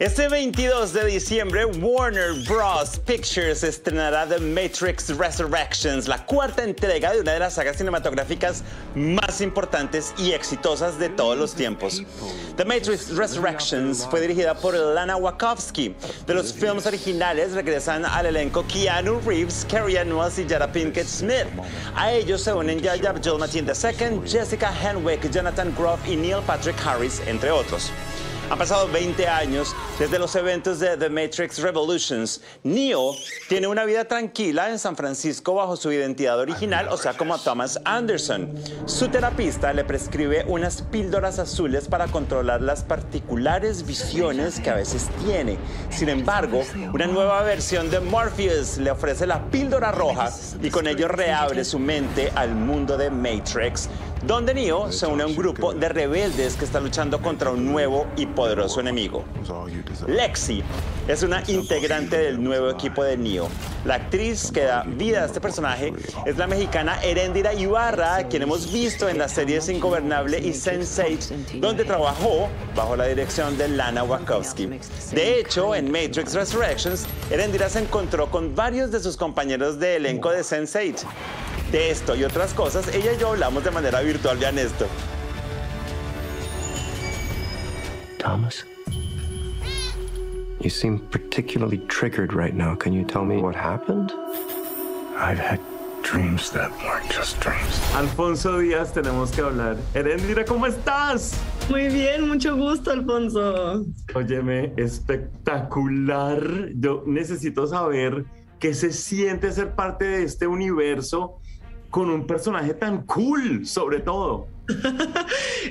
Este 22 de diciembre, Warner Bros. Pictures estrenará The Matrix Resurrections, la cuarta entrega de una de las sagas cinematográficas más importantes y exitosas de todos los tiempos. The Matrix Resurrections fue dirigida por Lana Wachowski. De los films originales regresan al elenco Keanu Reeves, Carrie-Anne Moss y Jada Pinkett Smith. A ellos se unen Yahya Abdul-Mateen II, Jessica Henwick, Jonathan Groff y Neil Patrick Harris, entre otros. Han pasado 20 años desde los eventos de The Matrix Revolutions. Neo tiene una vida tranquila en San Francisco bajo su identidad original, o sea, como Thomas Anderson. Su terapista le prescribe unas píldoras azules para controlar las particulares visiones que a veces tiene. Sin embargo, una nueva versión de Morpheus le ofrece la píldora roja y con ello reabre su mente al mundo de Matrix, donde Neo se une a un grupo de rebeldes que está luchando contra un nuevo y poderoso enemigo. Lexy es una integrante del nuevo equipo de Neo. La actriz que da vida a este personaje es la mexicana Eréndira Ibarra, a quien hemos visto en las series Ingobernable y Sense8, donde trabajó bajo la dirección de Lana Wachowski. De hecho, en Matrix Resurrections, Eréndira se encontró con varios de sus compañeros de elenco de Sense8. De esto y otras cosas, ella y yo hablamos de manera virtual, vean esto. Thomas, you seem particularly triggered right now. Can you tell me what happened? I've had dreams that weren't just dreams. Alfonso Díaz, tenemos que hablar. Eréndira, ¿cómo estás? Muy bien, mucho gusto, Alfonso. Óyeme, espectacular. Yo necesito saber qué se siente ser parte de este universo con un personaje tan cool, sobre todo.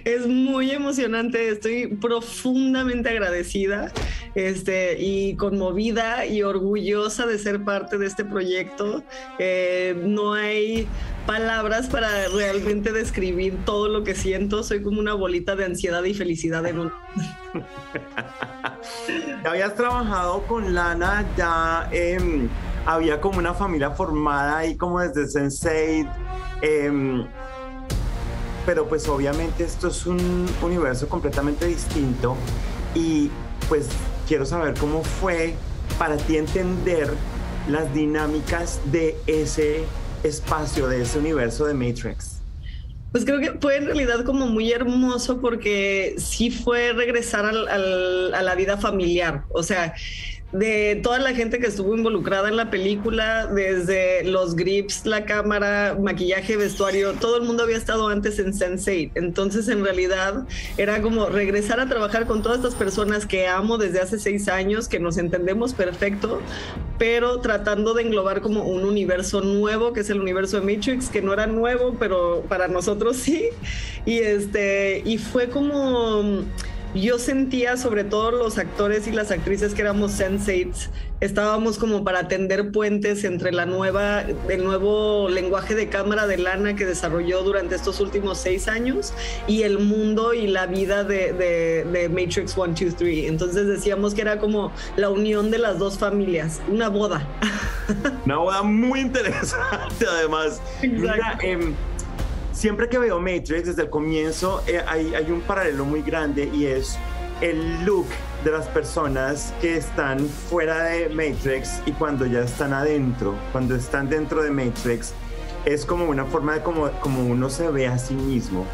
Es muy emocionante, estoy profundamente agradecida y conmovida y orgullosa de ser parte de este proyecto. No hay palabras para realmente describir todo lo que siento, soy como una bolita de ansiedad y felicidad en uno. Habías trabajado con Lana, ya había como una familia formada ahí como desde Sense8, pero pues obviamente esto es un universo completamente distinto y pues quiero saber cómo fue para ti entender las dinámicas de ese espacio, de ese universo de Matrix. Pues creo que fue en realidad como muy hermoso porque sí fue regresar a la vida familiar, o sea, de toda la gente que estuvo involucrada en la película, desde los grips, la cámara, maquillaje, vestuario, todo el mundo había estado antes en Sense8. Entonces, en realidad, era como regresar a trabajar con todas estas personas que amo desde hace 6 años, que nos entendemos perfecto, pero tratando de englobar como un universo nuevo, que es el universo de Matrix, que no era nuevo, pero para nosotros sí. Y fue como... Yo sentía, sobre todo los actores y las actrices que éramos Sense8, estábamos como para tender puentes entre el nuevo lenguaje de cámara de Lana que desarrolló durante estos últimos 6 años y el mundo y la vida de Matrix 1, 2, 3. Entonces decíamos que era como la unión de las dos familias, una boda. Una boda muy interesante, además. Exacto. Siempre que veo Matrix, desde el comienzo hay un paralelo muy grande y es el look de las personas que están fuera de Matrix y cuando ya están adentro, cuando están dentro de Matrix, es como una forma de como uno se ve a sí mismo.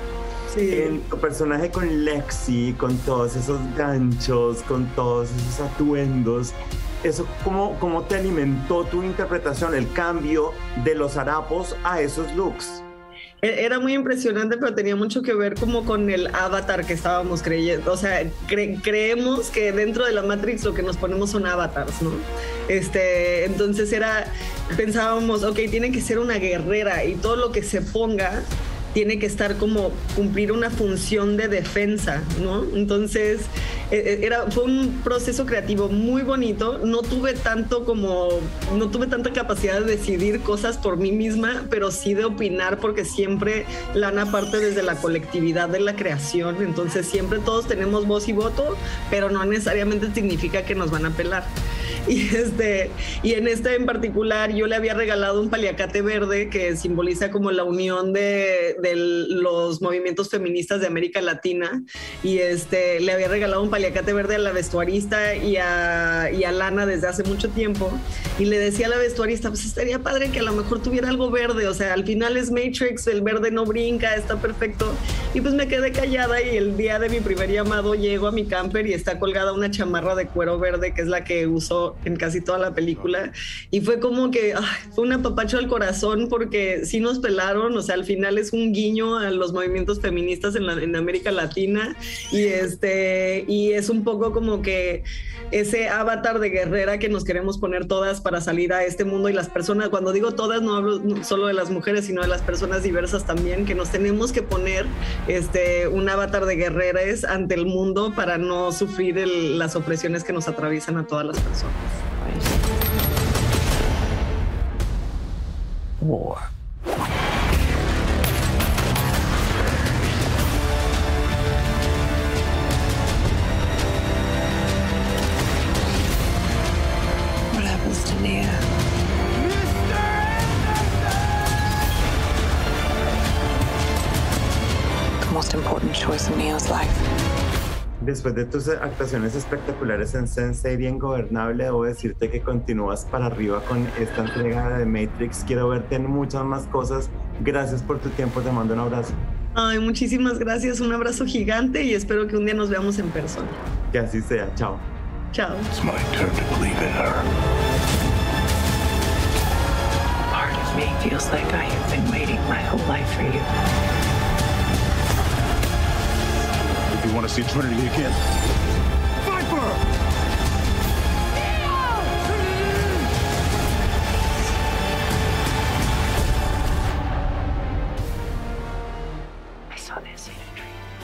Sí. En tu personaje con Lexi, con todos esos ganchos, con todos esos atuendos, eso, ¿cómo te alimentó tu interpretación, el cambio de los harapos a esos looks? Era muy impresionante, pero tenía mucho que ver como con el avatar que estábamos creyendo. O sea, creemos que dentro de la Matrix lo que nos ponemos son avatars, ¿no? Entonces pensábamos, ok, tiene que ser una guerrera y todo lo que se ponga tiene que estar como cumplir una función de defensa, ¿no? Entonces, fue un proceso creativo muy bonito. No tuve tanta capacidad de decidir cosas por mí misma, pero sí de opinar, porque siempre Lana parte desde la colectividad de la creación. Entonces, siempre todos tenemos voz y voto, pero no necesariamente significa que nos van a pelar. Y en este en particular, yo le había regalado un paliacate verde que simboliza como la unión de de los movimientos feministas de América Latina, y le había regalado un paliacate verde a la vestuarista y a Lana desde hace mucho tiempo, y le decía a la vestuarista, pues estaría padre que a lo mejor tuviera algo verde, o sea, al final es Matrix, el verde no brinca, está perfecto. Y pues me quedé callada, y el día de mi primer llamado llego a mi camper y está colgada una chamarra de cuero verde, que es la que usó en casi toda la película, y fue como que fue un apapacho al corazón, porque sí nos pelaron, o sea, al final es un guiño a los movimientos feministas en América Latina, y es un poco como que ese avatar de guerrera que nos queremos poner todas para salir a este mundo, y las personas, cuando digo todas, no hablo solo de las mujeres, sino de las personas diversas también, que nos tenemos que poner un avatar de guerreras ante el mundo para no sufrir las opresiones que nos atraviesan a todas las personas. Oh. What happens to Neo? Important choice in Neo's life. Después de tus actuaciones espectaculares en Sense8 y Ingobernable, debo decirte que continúas para arriba con esta entrega de Matrix. Quiero verte en muchas más cosas. Gracias por tu tiempo, te mando un abrazo. Ay, muchísimas gracias, un abrazo gigante, y espero que un día nos veamos en persona. Que así sea, chao. Chao. It's my turn to believe in her. Part of me feels like I have been waiting my whole life for you. You want to see Trinity again?